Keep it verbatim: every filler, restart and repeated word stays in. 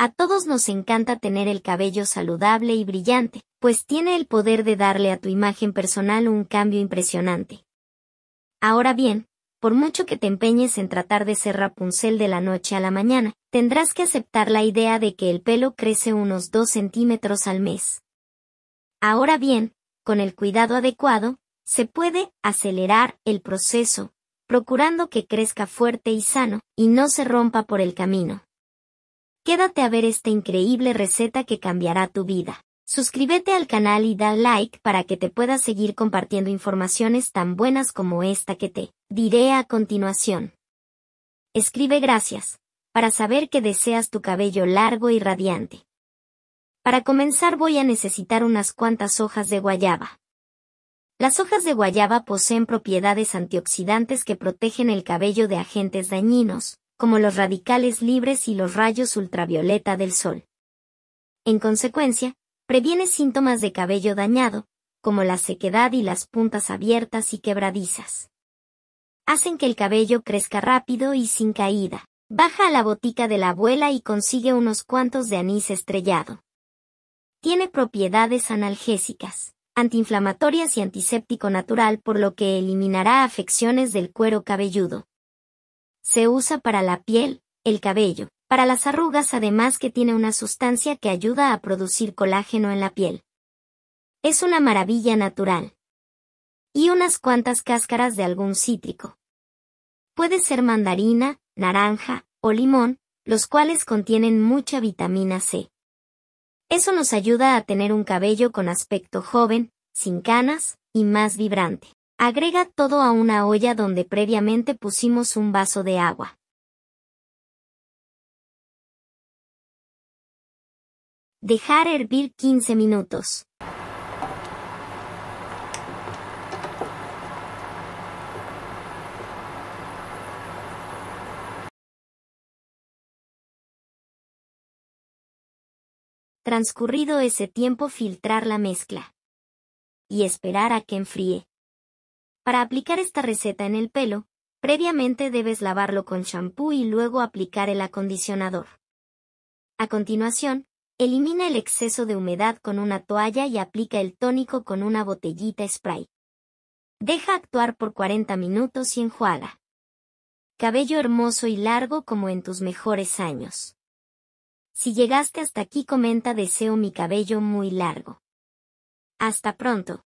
A todos nos encanta tener el cabello saludable y brillante, pues tiene el poder de darle a tu imagen personal un cambio impresionante. Ahora bien, por mucho que te empeñes en tratar de ser Rapunzel de la noche a la mañana, tendrás que aceptar la idea de que el pelo crece unos dos centímetros al mes. Ahora bien, con el cuidado adecuado, se puede acelerar el proceso, procurando que crezca fuerte y sano, y no se rompa por el camino. Quédate a ver esta increíble receta que cambiará tu vida. Suscríbete al canal y da like para que te pueda seguir compartiendo informaciones tan buenas como esta que te diré a continuación. Escribe gracias, para saber que deseas tu cabello largo y radiante. Para comenzar voy a necesitar unas cuantas hojas de guayaba. Las hojas de guayaba poseen propiedades antioxidantes que protegen el cabello de agentes dañinos, como los radicales libres y los rayos ultravioleta del sol. En consecuencia, previene síntomas de cabello dañado, como la sequedad y las puntas abiertas y quebradizas. Hacen que el cabello crezca rápido y sin caída. Baja a la botica de la abuela y consigue unos cuantos de anís estrellado. Tiene propiedades analgésicas, antiinflamatorias y antiséptico natural, por lo que eliminará afecciones del cuero cabelludo. Se usa para la piel, el cabello, para las arrugas, además que tiene una sustancia que ayuda a producir colágeno en la piel. Es una maravilla natural. Y unas cuantas cáscaras de algún cítrico. Puede ser mandarina, naranja o limón, los cuales contienen mucha vitamina ce. Eso nos ayuda a tener un cabello con aspecto joven, sin canas y más vibrante. Agrega todo a una olla donde previamente pusimos un vaso de agua. Dejar hervir quince minutos. Transcurrido ese tiempo, filtrar la mezcla y esperar a que enfríe. Para aplicar esta receta en el pelo, previamente debes lavarlo con champú y luego aplicar el acondicionador. A continuación, elimina el exceso de humedad con una toalla y aplica el tónico con una botellita spray. Deja actuar por cuarenta minutos y enjuaga. Cabello hermoso y largo como en tus mejores años. Si llegaste hasta aquí, comenta: deseo mi cabello muy largo. Hasta pronto.